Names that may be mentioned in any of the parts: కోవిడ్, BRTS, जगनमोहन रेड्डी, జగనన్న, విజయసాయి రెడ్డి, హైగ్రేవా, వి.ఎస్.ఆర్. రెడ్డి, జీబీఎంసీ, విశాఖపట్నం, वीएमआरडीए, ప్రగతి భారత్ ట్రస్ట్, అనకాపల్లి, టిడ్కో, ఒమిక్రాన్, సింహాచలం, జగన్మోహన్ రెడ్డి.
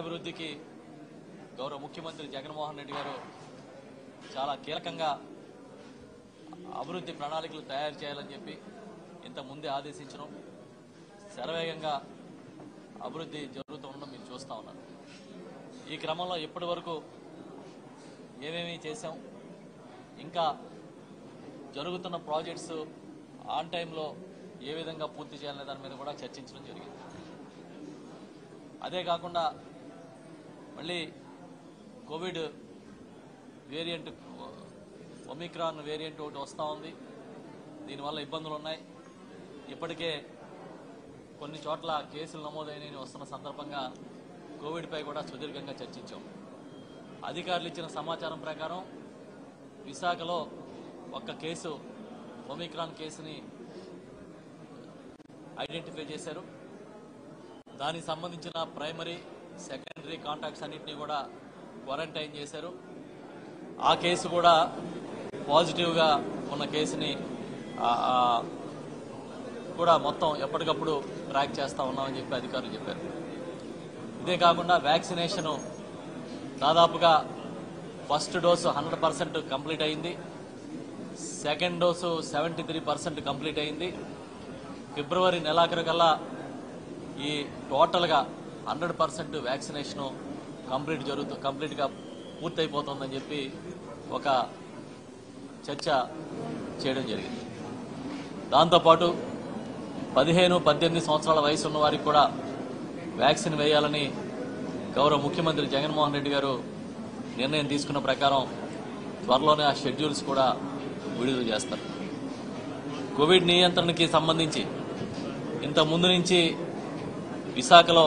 నగరాభివృద్ధి की गौरव मुख्यमंत्री जगनमोहन रेड्डी गारु చాలా కీలకంగా అభివృద్ధి ప్రణాళికలు తయారు చేయాలని చెప్పి ఇంత ముందే ఆదేశించను సర్వేగంగా అభివృద్ధి జరుగుతుండడం మీరు చూస్తా ఉన్నారు ఈ క్రమంలో ఇప్పటివరకు ఏమేమి చేశాం ఇంకా జరుగుతున్న ప్రాజెక్ట్స్ ఆన్ టైం లో ఏ విధంగా పూర్తి చేయాలనే దాని మీద కూడా చర్చించడం జరిగింది అదే కాకుండా మళ్ళీ కోవిడ్ వేరియంట్ ఒమిక్రాన్ వేరియంట్ ఒకటి వస్తా ఉంది దీనివల్ల ఇబ్బందులు ఉన్నాయి ఇప్పటికే కొన్ని చోట్ల కేసులు నమోదైనని వస్తున్న సందర్భంగా కోవిడ్ పై కూడా సుదీర్ఘంగా చర్చించాం అధికారులు ఇచ్చిన సమాచారం ప్రకారం విశాఖలో ఒక్క కేసు ఒమిక్రాన్ కేసుని ఐడెంటిఫై చేశారు దానికి సంబంధించిన ప్రైమరీ సెకండరీ కాంటాక్ట్స్ అన్నిటిని కూడా క్వారంటైన్ చేశారు ఆ కేసు కూడా పాజిటివ్ గా ఉన్న కేసుని కూడా మొత్తం ఎప్పటికప్పుడు ట్రాక్ చేస్తా ఉన్నామని చెప్పి అధికారులు చెప్పారు ఇదే కాకుండా వ్యాక్సినేషన్ దాదాపుగా ఫస్ట్ డోసు 100% కంప్లీట్ అయింది సెకండ్ డోసు 73% కంప్లీట్ అయింది ఫిబ్రవరి నెలాఖరుకల్లా ఈ టోటల్ గా 100% వ్యాక్సినేషన్ కంప్లీట్ గా పూర్తయిపోతుందని చెప్పి ఒక చర్చ చేయడం జరిగింది దాంతోపాటు 15-18 సంవత్సరాల వయసు ఉన్న వారికి కూడా వ్యాక్సిన్ వేయాలని గౌరవ ముఖ్యమంత్రి జగన్మోహన్ రెడ్డి గారు నిర్ణయం తీసుకున్న ప్రకారం త్వరలోనే ఆ షెడ్యూల్స్ కూడా విడుదల చేస్తారు కోవిడ్ నియంత్రణకి సంబంధించి ఇంత ముందు నుంచి విశాఖలో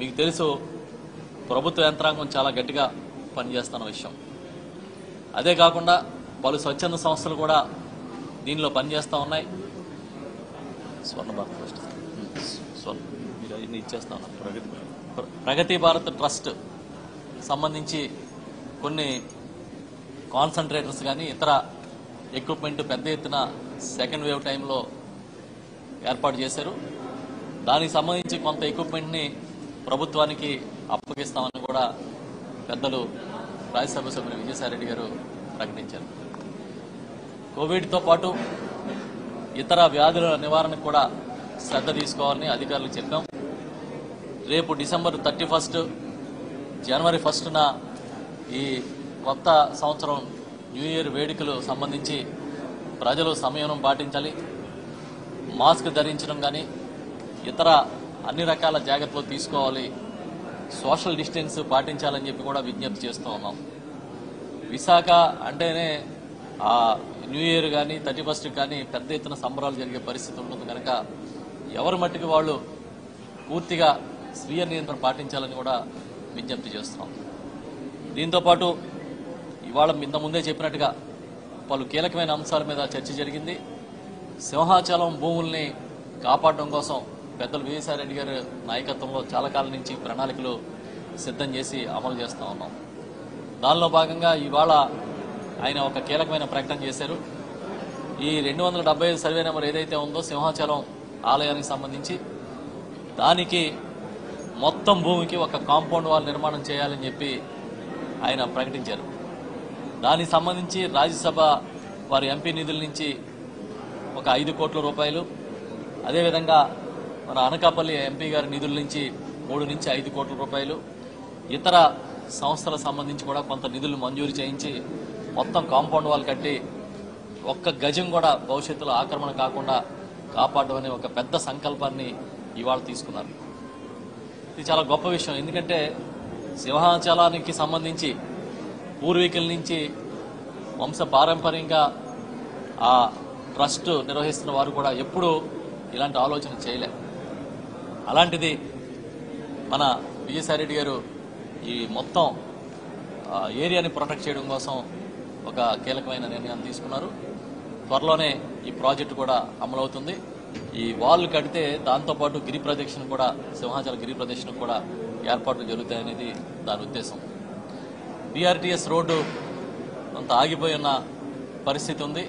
మీకు తెలుసు ప్రభుత్వ యంత్రాంగం చాలా గట్టిగా పనిచేస్తున్న విషయం అదే కాకుండా పలు స్వచ్ఛంద సంస్థలు కూడా దీనిలో పనిచేస్తూ ఉన్నాయి ప్రగతి భారత్ ట్రస్ట్ సంబంధించి కొన్ని కాన్సన్ట్రేటర్స్ కానీ ఇతర ఎక్విప్మెంట్ పెద్ద ఎత్తున సెకండ్ వేవ్ టైంలో ఏర్పాటు చేశారు దానికి సంబంధించి కొంత ఎక్విప్మెంట్ని ప్రభుత్వానికి అప్పగిస్తామని కూడా పెద్దలు రాజ్యసభ సభ్యులు విజయసాయి రెడ్డి గారు ప్రకటించారు కోవిడ్తో పాటు ఇతర వ్యాధుల నివారణకు కూడా శ్రద్ధ తీసుకోవాలని అధికారులు చెప్పాం రేపు డిసెంబర్ 31 జనవరి 1న ఈ కొత్త సంవత్సరం న్యూ ఇయర్ వేడుకలు సంబంధించి ప్రజలు సంయమనం పాటించాలి మాస్క్ ధరించడం కానీ ఇతర అన్ని రకాల జాగ్రత్తలు తీసుకోవాలి సోషల్ డిస్టెన్స్ పాటించాలని చెప్పి కూడా విజ్ఞప్తి చేస్తూ ఉన్నాం విశాఖ అంటేనే ఆ న్యూ ఇయర్ కానీ 31 కానీ పెద్ద ఎత్తున సంబరాలు జరిగే పరిస్థితి ఉంటుంది కనుక ఎవరి మట్టుకు వాళ్ళు పూర్తిగా స్వీయ నియంత్రణ పాటించాలని కూడా విజ్ఞప్తి చేస్తున్నాం దీంతోపాటు ఇవాళ ఇంతకుముందే చెప్పినట్టుగా పలు కీలకమైన అంశాల మీద చర్చ జరిగింది సింహాచలం భూముల్ని కాపాడడం కోసం పెద్దలు వి.ఎస్.ఆర్. రెడ్డి గారి నాయకత్వంలో చాలా కాలం నుంచి ప్రణాళికలు సిద్ధం చేసి అమలు చేస్తూ ఉన్నాం దానిలో భాగంగా ఇవాళ ఆయన ఒక కీలకమైన ప్రకటన చేశారు ఈ 275 సర్వే నెంబర్ ఏదైతే ఉందో సింహాచలం ఆలయానికి సంబంధించి దానికి మొత్తం భూమికి ఒక కాంపౌండ్ వాల్ నిర్మాణం చేయాలని చెప్పి ఆయన ప్రకటించారు దానికి సంబంధించి రాజ్యసభ వారి ఎంపీ నిధుల నుంచి ఒక 5 కోట్ల రూపాయలు అదేవిధంగా మన అనకాపల్లి ఎంపీ గారి నిధుల నుంచి 3 నుంచి 5 కోట్ల రూపాయలు ఇతర సంస్థలకు సంబంధించి కూడా కొంత నిధులు మంజూరు చేయించి మొత్తం కాంపౌండ్ వాల్ కట్టి ఒక్క గజం కూడా భవిష్యత్తులో ఆక్రమణ కాకుండా కాపాడడం అనే ఒక పెద్ద సంకల్పాన్ని ఇవాళ తీసుకున్నారు ఇది చాలా గొప్ప విషయం ఎందుకంటే సింహాచలానికి సంబంధించి పూర్వీకుల నుంచి వంశ పారంపర్యంగా ఆ ట్రస్ట్ నిర్వహిస్తున్న వారు కూడా ఎప్పుడూ ఇలాంటి ఆలోచన చేయలేరు అలాంటిది మన విజయసాయి రెడ్డి గారు ఈ మొత్తం ఏరియాని ప్రొటెక్ట్ చేయడం కోసం ఒక కీలకమైన నిర్ణయాన్ని తీసుకున్నారు త్వరలోనే ఈ ప్రాజెక్టు కూడా అమలవుతుంది ఈ వాల్ కడితే దాంతోపాటు గిరి ప్రదక్షిణ కూడా సింహాచల గిరి ప్రదక్షిణ కూడా ఏర్పాట్లు జరుగుతాయనేది దాని ఉద్దేశం BRTS రోడ్డు కొంత ఆగిపోయి ఉన్న పరిస్థితి ఉంది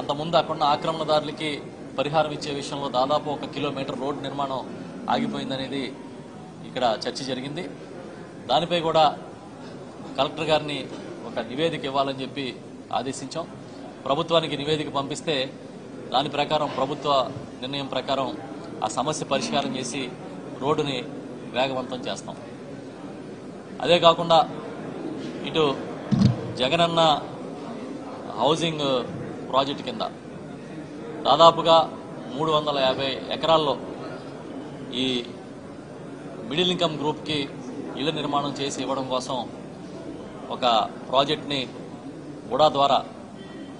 అంతకుముందు అక్కడున్న ఆక్రమణదారులకి పరిహారం ఇచ్చే విషయంలో దాదాపు 1 కిలోమీటర్ రోడ్డు నిర్మాణం ఆగిపోయిందనేది ఇక్కడ చర్చ జరిగింది. దానిపై కూడా కలెక్టర్ గారిని ఒక నివేదిక ఇవ్వాలని చెప్పి ఆదేశించాం. ప్రభుత్వానికి నివేదిక పంపిస్తే దాని ప్రకారం ప్రభుత్వ నిర్ణయం ప్రకారం ఆ సమస్య పరిష్కారం చేసి రోడ్డుని వేగవంతం చేస్తాం. అదే కాకుండా ఇటు జగనన్న హౌసింగ్ ప్రాజెక్ట్ కింద దాదాపుగా 350 ఎకరాల్లో ఈ మిడిల్ ఇన్కమ్ గ్రూప్కి ఇళ్ల నిర్మాణం చేసి ఇవ్వడం కోసం ఒక ప్రాజెక్ట్ని కూడా ద్వారా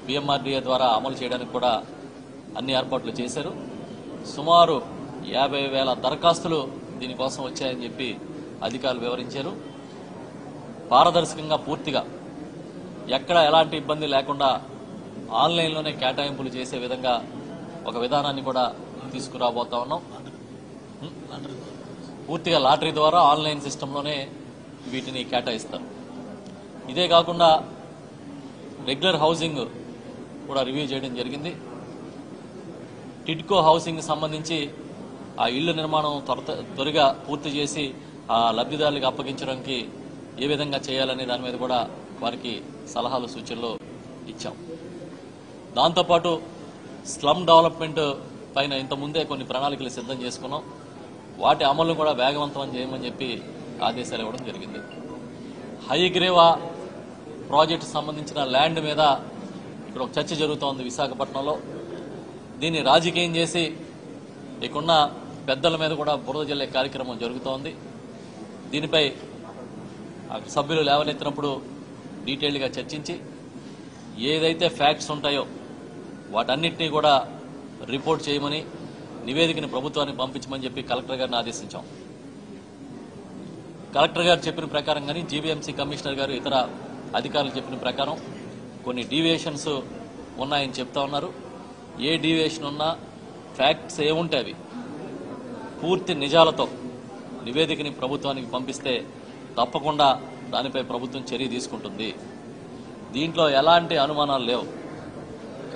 वीएमआरडीए द्वारा అమలు చేయడానికి కూడా అన్ని ఏర్పాట్లు చేశారు. సుమారు 50,000 దరఖాస్తులు దీనికోసం వచ్చాయని చెప్పి అధికారులు వివరించారు. పారదర్శకంగా పూర్తిగా ఎక్కడ ఎలాంటి ఇబ్బంది లేకుండా ఆన్లైన్లోనే కేటాయింపులు చేసే విధంగా ఒక విధానాన్ని కూడా తీసుకురాబోతా ఉన్నాం. పూర్తిగా లాటరీ ద్వారా ఆన్లైన్ సిస్టంలోనే వీటిని కేటాయిస్తారు. ఇదే కాకుండా రెగ్యులర్ హౌసింగ్ కూడా రివ్యూ చేయడం జరిగింది. టిడ్కో హౌసింగ్ సంబంధించి ఆ ఇళ్ల నిర్మాణం త్వరగా పూర్తి చేసి ఆ లబ్ధిదారులకు అప్పగించడానికి ఏ విధంగా చేయాలనే దాని మీద కూడా వారికి సలహాలు సూచనలు ఇచ్చాం. దాంతోపాటు స్లమ్ డెవలప్మెంట్ పైన ఇంతకుముందే కొన్ని ప్రణాళికలు సిద్ధం చేసుకున్నాం. వాటి అమలును కూడా వేగవంతం చేయమని చెప్పి ఆదేశాలు ఇవ్వడం జరిగింది. హైగ్రేవా ప్రాజెక్టు సంబంధించిన ల్యాండ్ మీద ఇక్కడ ఒక చర్చ జరుగుతోంది విశాఖపట్నంలో. దీన్ని రాజకీయం చేసి ఇక్కడున్న పెద్దల మీద కూడా బురద జల్లే కార్యక్రమం జరుగుతోంది. దీనిపై సభ్యులు లేవనెత్తినప్పుడు డీటెయిల్గా చర్చించి ఏదైతే ఫ్యాక్ట్స్ ఉంటాయో వాటన్నిటినీ కూడా రిపోర్ట్ చేయమని నివేదికని ప్రభుత్వానికి పంపించమని చెప్పి కలెక్టర్ గారిని ఆదేశించాం. కలెక్టర్ గారు చెప్పిన ప్రకారం కానీ జీబీఎంసీ కమిషనర్ గారు ఇతర అధికారులు చెప్పిన ప్రకారం కొన్ని డీవియేషన్స్ ఉన్నాయని చెప్తా ఉన్నారు. ఏ డీవియేషన్ ఉన్నా ఫ్యాక్ట్స్ ఏముంటాయి అవి పూర్తి నిజాలతో నివేదికని ప్రభుత్వానికి పంపిస్తే తప్పకుండా దానిపై ప్రభుత్వం చర్య తీసుకుంటుంది. దీంట్లో ఎలాంటి అనుమానాలు లేవు.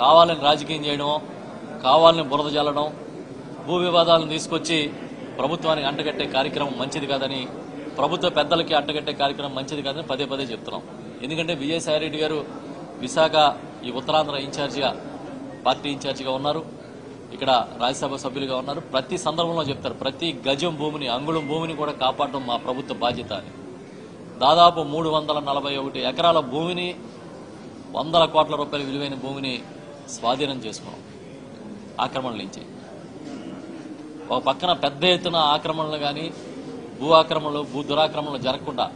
కావాలని రాజకీయం చేయడం, కావాలని బురద జల్లడం, భూ వివాదాలను తీసుకొచ్చి ప్రభుత్వానికి అంటగట్టే కార్యక్రమం మంచిది కాదని, ప్రభుత్వ పెద్దలకి అంటగట్టే కార్యక్రమం మంచిది కాదని పదే పదే చెప్తున్నాం. ఎందుకంటే విజయసాయి రెడ్డి గారు విశాఖ ఈ ఉత్తరాంధ్ర ఇన్ఛార్జిగా పార్టీ ఇన్ఛార్జిగా ఉన్నారు, ఇక్కడ రాజ్యసభ సభ్యులుగా ఉన్నారు. ప్రతి సందర్భంలో చెప్తారు ప్రతి గజం భూమిని అంగుళం భూమిని కూడా కాపాడడం మా ప్రభుత్వ బాధ్యత అని. దాదాపు 341 ఎకరాల భూమిని 100 కోట్ల రూపాయల విలువైన భూమిని స్వాధీనం చేసుకున్నాం ఆక్రమణల నుంచి. ఒక పక్కన పెద్ద ఎత్తున ఆక్రమణలు కానీ భూ ఆక్రమణలు భూ దురాక్రమణలు జరగకుండా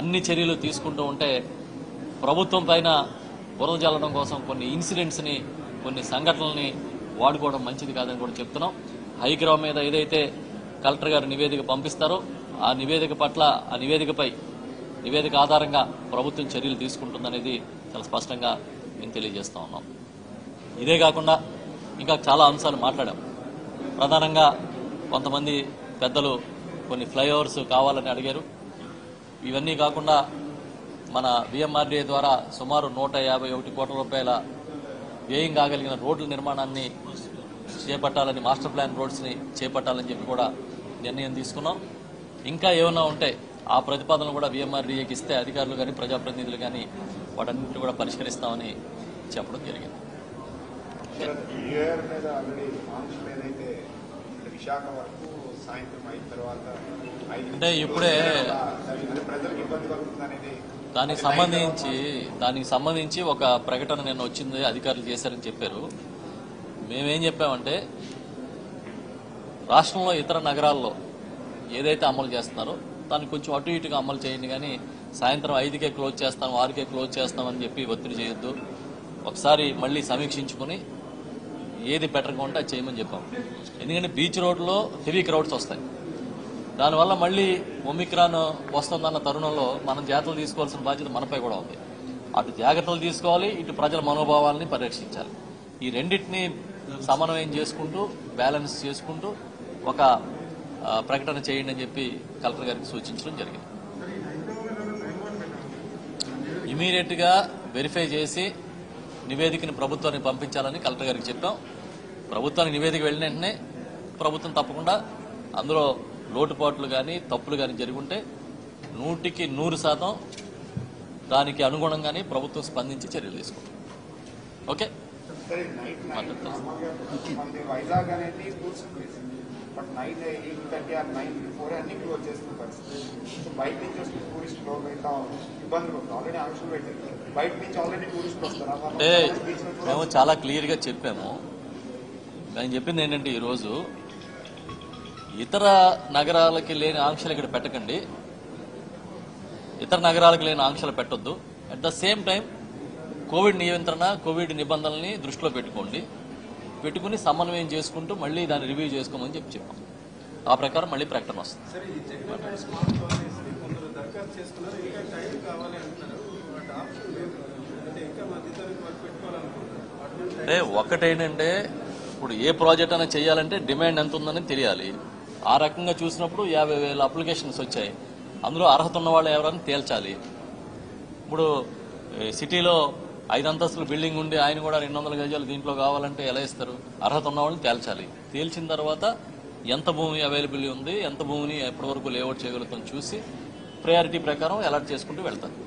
అన్ని చర్యలు తీసుకుంటూ ఉంటే ప్రభుత్వం పైన బురద జల్లడం కోసం కొన్ని ఇన్సిడెంట్స్ని కొన్ని సంఘటనల్ని వాడుకోవడం మంచిది కాదని కూడా చెప్తున్నాం. హైగ్రౌండ్ మీద ఏదైతే కలెక్టర్ గారు నివేదిక పంపిస్తారో ఆ నివేదిక పట్ల ఆ నివేదిక ఆధారంగా ప్రభుత్వం చర్యలు తీసుకుంటుందనేది చాలా స్పష్టంగా మేము తెలియజేస్తూ ఉన్నాం. ఇదే కాకుండా ఇంకా చాలా అంశాలు మాట్లాడాం. ప్రధానంగా కొంతమంది పెద్దలు కొన్ని ఫ్లైఓవర్స్ కావాలని అడిగారు. ఇవన్నీ కాకుండా మన वीएमआरडीए ద్వారా సుమారు 151 కోట్ల రూపాయల వ్యయం కాగలిగిన రోడ్ల నిర్మాణాన్ని చేపట్టాలని, మాస్టర్ ప్లాన్ రోడ్స్ని చేపట్టాలని చెప్పి కూడా నిర్ణయం తీసుకున్నాం. ఇంకా ఏమైనా ఉంటే ఆ ప్రతిపాదనలు కూడా वीएमआरडीఏకి ఇస్తే అధికారులు కానీ ప్రజాప్రతినిధులు కానీ వాటన్నింటినీ కూడా పరిష్కరిస్తామని చెప్పడం జరిగింది. అంటే ఇప్పుడే దానికి సంబంధించి ఒక ప్రకటన నిన్న వచ్చింది, అధికారులు చేశారని చెప్పారు. మేమేం చెప్పామంటే రాష్ట్రంలో ఇతర నగరాల్లో ఏదైతే అమలు చేస్తున్నారో దాన్ని కొంచెం అటు ఇటుగా అమలు చేయండి, కానీ సాయంత్రం 5కే క్లోజ్ చేస్తాం 6కే క్లోజ్ చేస్తామని చెప్పి ఒత్తిడి చేయొద్దు. ఒకసారి మళ్ళీ సమీక్షించుకుని ఏది బెటర్గా ఉంటే అది చేయమని చెప్పాం. ఎందుకంటే బీచ్ రోడ్లో హెవీ క్రౌడ్స్ వస్తాయి. దానివల్ల మళ్ళీ ఒమిక్రాన్ వస్తుందన్న తరుణంలో మనం జాగ్రత్తలు తీసుకోవాల్సిన బాధ్యత మనపై కూడా ఉంది. అటు జాగ్రత్తలు తీసుకోవాలి, ఇటు ప్రజల మనోభావాలని పరిరక్షించాలి. ఈ రెండింటిని సమన్వయం చేసుకుంటూ బ్యాలెన్స్ చేసుకుంటూ ఒక ప్రకటన చేయండి అని చెప్పి కలెక్టర్ గారికి సూచించడం జరిగింది. ఇమీడియట్గా వెరిఫై చేసి నివేదికని ప్రభుత్వానికి పంపించాలని కలెక్టర్ గారికి చెప్పాం. ప్రభుత్వానికి నివేదిక వెళ్ళిన వెంటనే ప్రభుత్వం తప్పకుండా అందులో లోటుపాట్లు గాని తప్పులు గాని జరుగుంటే 100% దానికి అనుగుణంగానే ప్రభుత్వం స్పందించి చర్యలు తీసుకుంటుంది. ఓకే సరే నైట్ మంది వైజాగ్ అనేది schools place but night 8:30 or 9:04 అన్ని క్లోజ్ చేస్తున్నారు పరిస్థితి. బైక్ నుంచి వస్తే టూరిస్ట్ లోడ్ అవుతా ఇబ్బందులు ఆల్రెడీ ఆన్సర్ పెట్టారు. బైక్ నుంచి ఆల్రెడీ టూరిస్ట్ వస్తారు అంటే మేము చాలా క్లియర్ గా చెప్పాము. నేను చెప్పింది ఏంటంటే ఈరోజు ఇతర నగరాలకు లేని ఆంక్షలు ఇక్కడ పెట్టకండి, ఇతర నగరాలకు లేని ఆంక్షలు పెట్టొద్దు. At the same time కోవిడ్ నియంత్రణ కోవిడ్ నిబంధనల్ని దృష్టిలో పెట్టుకుని సమన్వయం చేసుకుంటూ మళ్ళీ దాన్ని రివ్యూ చేసుకోమని చెప్పి చెప్పాం. ఆ ప్రకారం మళ్ళీ ప్రకటన వస్తుంది. ఒకటేనంటే ఇప్పుడు ఏ ప్రాజెక్ట్ అయినా చేయాలంటే డిమాండ్ ఎంత ఉందని తెలియాలి. ఆ రకంగా చూసినప్పుడు 50,000 అప్లికేషన్స్ వచ్చాయి. అందులో అర్హత ఉన్న వాళ్ళు ఎవరని తేల్చాలి. ఇప్పుడు సిటీలో 5 అంతస్తులు బిల్డింగ్ ఉండి ఆయన కూడా 200 గజాలు దీంట్లో కావాలంటే ఎలా ఇస్తారు? అర్హత ఉన్న వాళ్ళని తేల్చాలి. తేల్చిన తర్వాత ఎంత భూమి అవైలబుల్ ఉంది, ఎంత భూమిని ఎప్పటివరకు లేఅవుట్ చేయగలుగుతాం చూసి ప్రయారిటీ ప్రకారం అలర్ట్ చేసుకుంటూ వెళ్తారు.